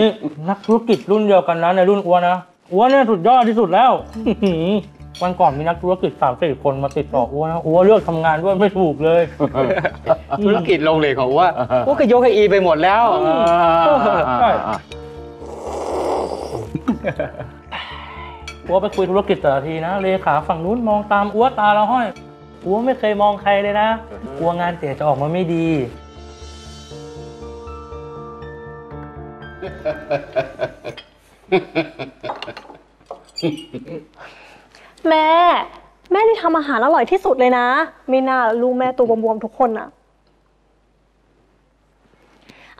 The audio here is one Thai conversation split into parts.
นี่นักธุรกิจรุ่นเดียวกันนะในรุ่นอ้วนนะอ้วนเนี่ยสุดยอดที่สุดแล้ววันก่อนมีนักธุรกิจ3-4 คนมาติดต่ออ้วนนะอ้วนเลือกทำงานด้วยไม่ถูกเลยธุรกิจลงเหลวของอ้วนอ้วนก็ยกให้อีไปหมดแล้วอ้วนไปคุยธุรกิจแต่ละทีนะเลขาฝั่งนู้นมองตามอ้วนตาเราห้อยอ้วนไม่เคยมองใครเลยนะกลัวงานเสียจะออกมาไม่ดีแม่นี่ทำอาหารอร่อยที่สุดเลยนะไม่น่าลูกแม่ตัวบวมๆทุกคนน่ะ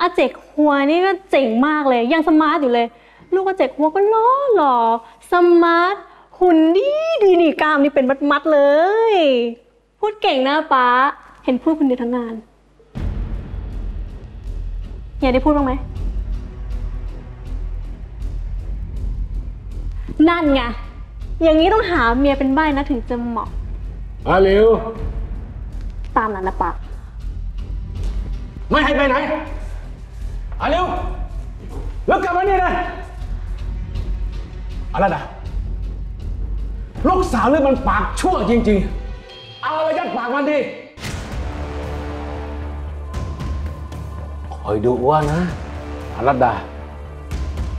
อาเจกหัวนี่ก็เจ๋งมากเลยยังสมาร์ทอยู่เลยลูกอาเจกหัวก็หล่อสมาร์ทหุ่นดีนี่กล้ามนี่เป็นมัดๆเลยพูดเก่งนะป๊าเห็นพูดคนเดียวทั้งงานเฮียได้พูดบ้างไหมนั่นไงอย่างนี้ต้องหาเมียเป็นใบ้นะถึงจะเหมาะมาเร็วตามนั้นนะป๊าไม่ให้ไปไหนมาเร็วแล้วกลับมาเนี่ยนะอะไรนะลูกสาวนี่มันปากชั่วจริงๆเอาอะไรยัดปากมันดิคอยดูว่านะอลัดดา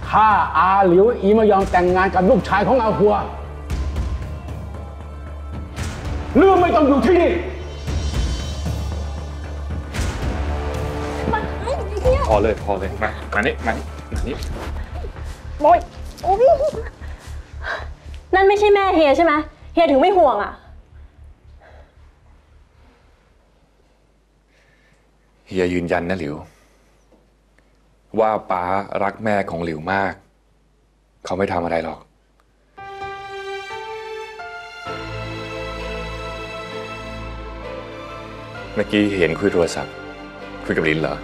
ถ้าอาหลิวอีไม่ยอมแต่งงานกับลูกชายของอาหัวเรื่องไม่ต้องอยู่ที่นี่พอเลยมานี่โอ๊ยนั่นไม่ใช่แม่เฮียใช่ไหมเฮียถึงไม่ห่วงอ่ะเฮียยืนยันนะหลิวว่าป๊ารักแม่ของหลิวมากเขาไม่ทำอะไรหรอกเมื่อกี้เห็นคุยโทรศัพท์คุยกับลินเหรอ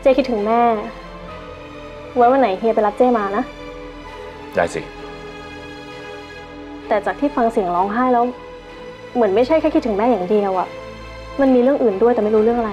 เจ๊คิดถึงแม่ไว้วันไหนเฮียไปรับเจ๊มานะได้สิแต่จากที่ฟังเสียงร้องไห้แล้วเหมือนไม่ใช่แค่คิดถึงแม่อย่างเดียวอะมันมีเรื่องอื่นด้วยแต่ไม่รู้เรื่องอะไร